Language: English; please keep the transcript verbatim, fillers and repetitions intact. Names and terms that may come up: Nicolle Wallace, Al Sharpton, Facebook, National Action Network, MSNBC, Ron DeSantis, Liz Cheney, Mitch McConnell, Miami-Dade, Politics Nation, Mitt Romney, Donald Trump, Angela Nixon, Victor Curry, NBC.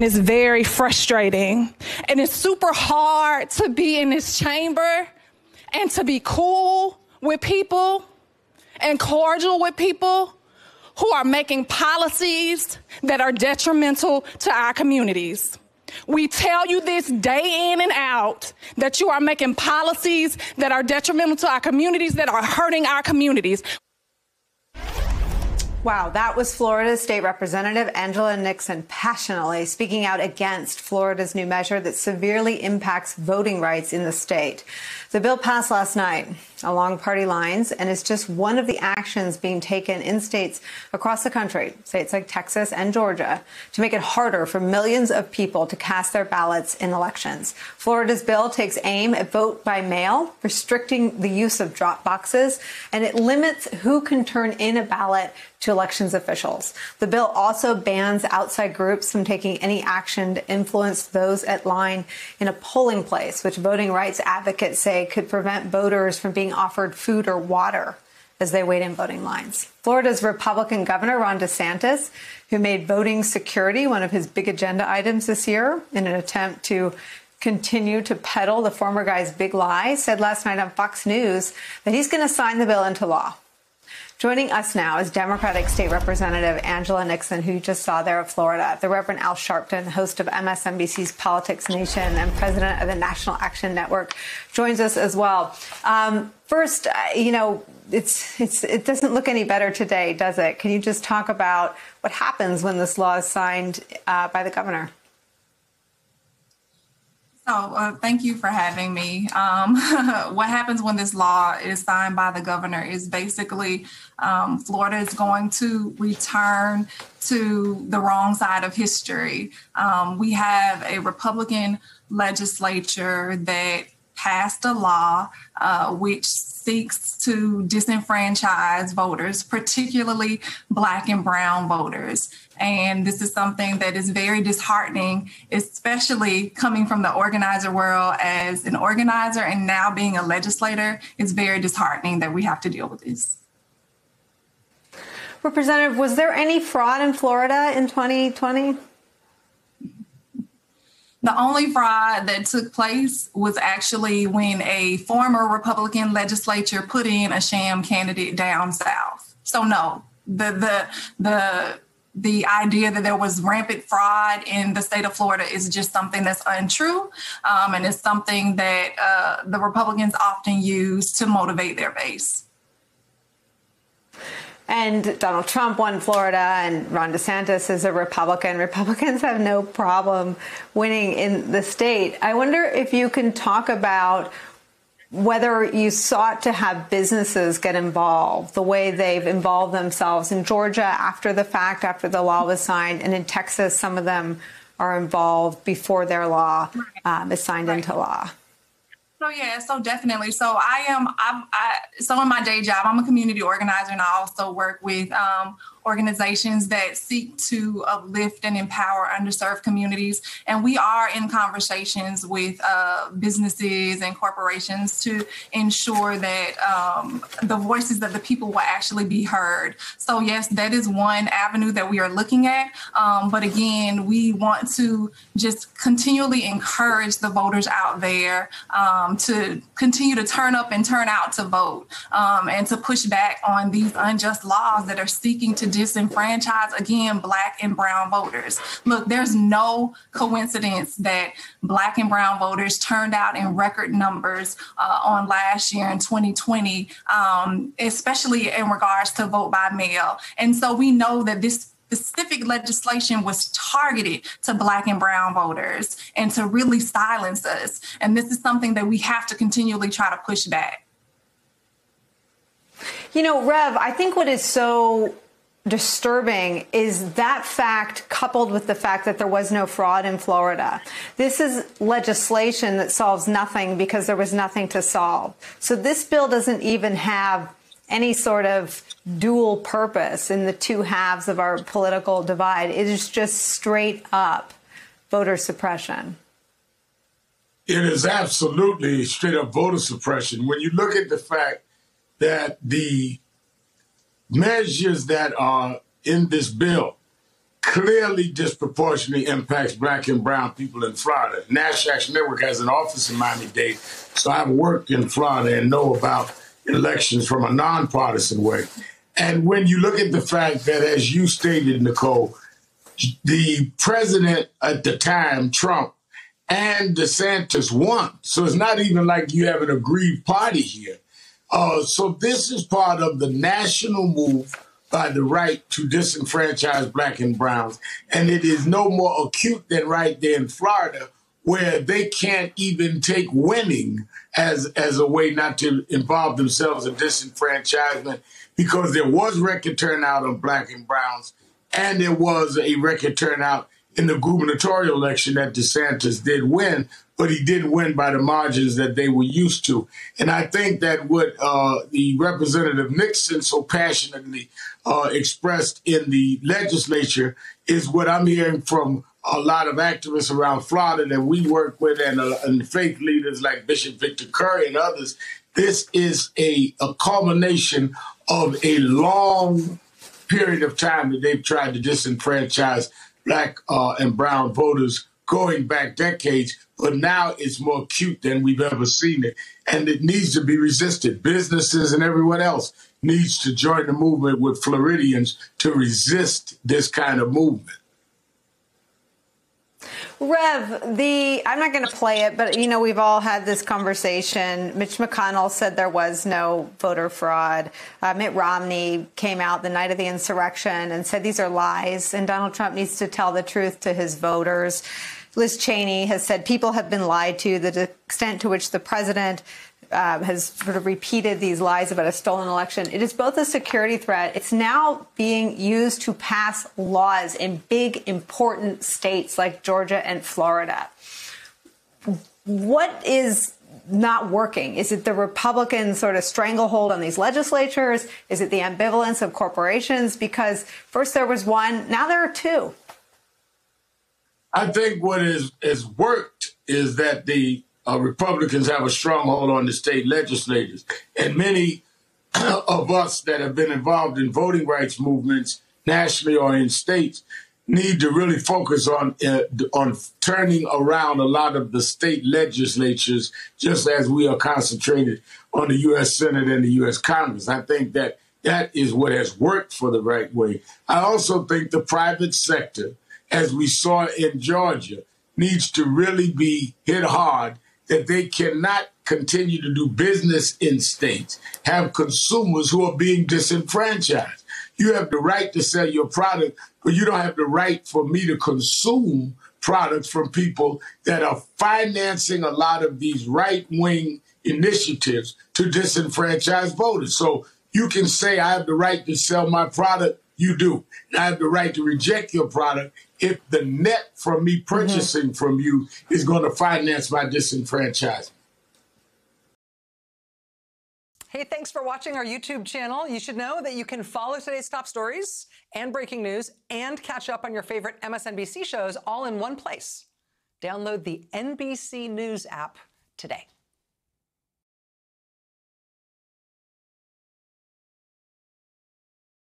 It's very frustrating, and it's super hard to be in this chamber and to be cool with people and cordial with people who are making policies that are detrimental to our communities. We tell you this day in and out, that you are making policies that are detrimental to our communities, that are hurting our communities. Wow, that was Florida State Representative Angela Nixon passionately speaking out against Florida's new measure that severely impacts voting rights in the state. The bill passed last night along party lines and is just one of the actions being taken in states across the country, states like Texas and Georgia, to make it harder for millions of people to cast their ballots in elections. Florida's bill takes aim at vote by mail, restricting the use of drop boxes, and it limits who can turn in a ballot to elections officials. The bill also bans outside groups from taking any action to influence those at line in a polling place, which voting rights advocates say could prevent voters from being offered food or water as they wait in voting lines. Florida's Republican Governor Ron DeSantis, who made voting security one of his big agenda items this year in an attempt to continue to peddle the former guy's big lie, said last night on Fox News that he's going to sign the bill into law. Joining us now is Democratic State Representative Angela Nixon, who you just saw there of Florida, the Reverend Al Sharpton, host of M S N B C's Politics Nation and president of the National Action Network, joins us as well. Um, first, uh, you know, it's, it's, it doesn't look any better today, does it? Can you just talk about what happens when this law is signed uh, by the governor? Oh, uh, thank you for having me. Um, what happens when this law is signed by the governor is basically um, Florida is going to return to the wrong side of history. Um, we have a Republican legislature that passed a law uh, which seeks to disenfranchise voters, particularly Black and brown voters. And this is something that is very disheartening, especially coming from the organizer world. As an organizer and now being a legislator, it's very disheartening that we have to deal with this. Representative, was there any fraud in Florida in twenty twenty? The only fraud that took place was actually when a former Republican legislature put in a sham candidate down south. So no, the the the the idea that there was rampant fraud in the state of Florida is just something that's untrue, um, and it's something that uh, the Republicans often use to motivate their base. And Donald Trump won Florida, and Ron DeSantis is a Republican. Republicans have no problem winning in the state. I wonder if you can talk about whether you sought to have businesses get involved, the way they've involved themselves in Georgia after the fact, after the law was signed, and in Texas, some of them are involved before their law um, is signed right. into law. So yeah, so definitely. So I am, I'm, I, so in my day job, I'm a community organizer, and I also work with um, organizations that seek to uplift and empower underserved communities. And we are in conversations with uh, businesses and corporations to ensure that um, the voices of the people will actually be heard. So yes, that is one avenue that we are looking at. Um, but again, we want to just continually encourage the voters out there um, to continue to turn up and turn out to vote um, and to push back on these unjust laws that are seeking to disenfranchise, again, Black and brown voters. Look, there's no coincidence that Black and brown voters turned out in record numbers uh, on last year in twenty twenty, um, especially in regards to vote by mail. And so we know that this specific legislation was targeted to Black and brown voters and to really silence us. And this is something that we have to continually try to push back. You know, Rev, I think what is so disturbing is that fact coupled with the fact that there was no fraud in Florida. This is legislation that solves nothing because there was nothing to solve. So this bill doesn't even have any sort of dual purpose in the two halves of our political divide. It is just straight up voter suppression. It is absolutely straight up voter suppression. When you look at the fact that the measures that are in this bill clearly disproportionately impacts black and brown people in Florida. National Action Network has an office in Miami-Dade, so I've worked in Florida and know about elections from a nonpartisan way. And when you look at the fact that, as you stated, Nicole, the president at the time, Trump, and DeSantis won. So it's not even like you have an aggrieved party here. Uh, so this is part of the national move by the right to disenfranchise black and browns. And it is no more acute than right there in Florida, where they can't even take winning as, as a way not to involve themselves in disenfranchisement, because there was record turnout on black and browns, and there was a record turnout in the gubernatorial election that DeSantis did win, but he didn't win by the margins that they were used to. And I think that what uh, the Representative Nixon so passionately uh, expressed in the legislature is what I'm hearing from a lot of activists around Florida that we work with, and, uh, and faith leaders like Bishop Victor Curry and others. This is a, a culmination of a long period of time that they've tried to disenfranchise black uh, and brown voters going back decades, but now it's more acute than we've ever seen it. And it needs to be resisted. Businesses and everyone else needs to join the movement with Floridians to resist this kind of movement. Rev, the I'm not going to play it, but, you know, we've all had this conversation. Mitch McConnell said there was no voter fraud. Uh, Mitt Romney came out the night of the insurrection and said these are lies, and Donald Trump needs to tell the truth to his voters. Liz Cheney has said people have been lied to. The extent to which the president uh, has sort of repeated these lies about a stolen election, it is both a security threat. It's now being used to pass laws in big, important states like Georgia and Florida. What is not working? Is it the Republican sort of stranglehold on these legislatures? Is it the ambivalence of corporations? Because first there was one, now there are two. I think what is, is worked is that the uh, Republicans have a stronghold on the state legislators. And many of us that have been involved in voting rights movements nationally or in states need to really focus on, uh, on turning around a lot of the state legislatures, just as we are concentrated on the U S Senate and the U S Congress. I think that that is what has worked for the right way. I also think the private sector, as we saw in Georgia, needs to really be hit hard, that they cannot continue to do business in states, have consumers who are being disenfranchised. You have the right to sell your product, but you don't have the right for me to consume products from people that are financing a lot of these right-wing initiatives to disenfranchise voters. So you can say, I have the right to sell my product. You do. And I have the right to reject your product if the net from me purchasing mm-hmm. from you is going to finance my disenfranchisement. Hey, thanks for watching our YouTube channel. You should know that you can follow today's top stories and breaking news and catch up on your favorite M S N B C shows all in one place. Download the N B C News app today.